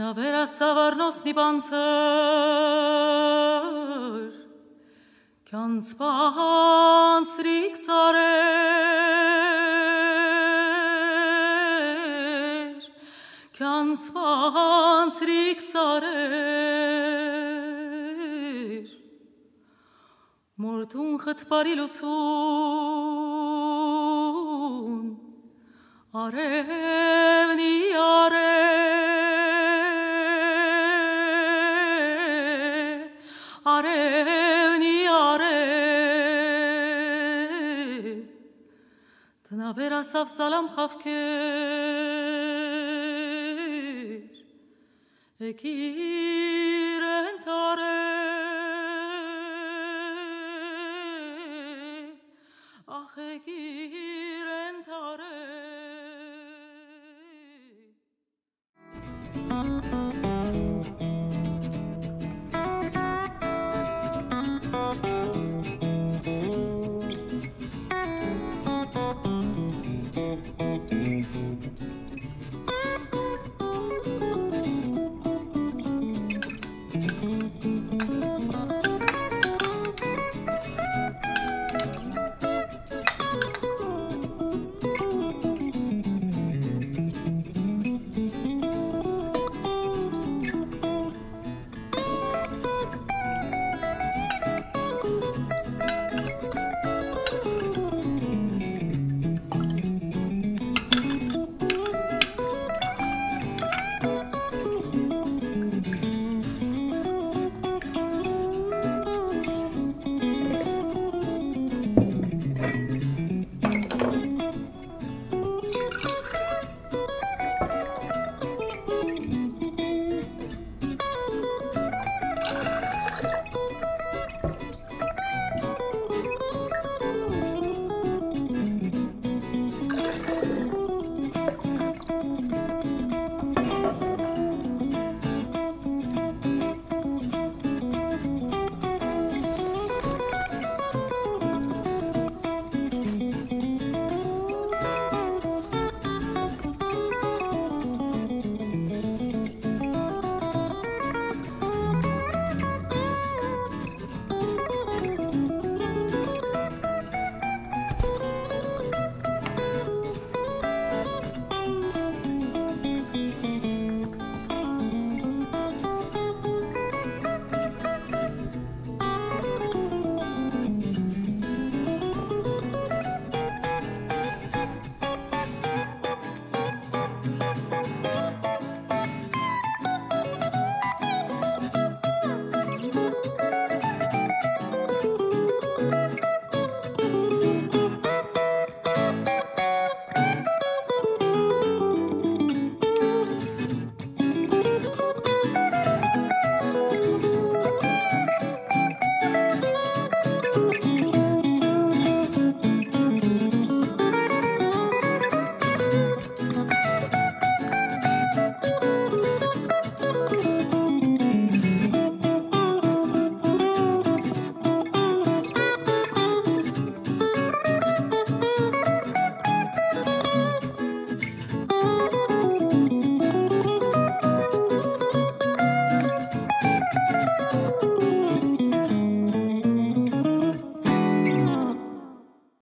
Navera savarnosti pancer, ganz pans riksare, ganz pans riksare, mortun hat parilusun, arevni are. Tnavera sav salam khavker ekirentare ah ekirentare.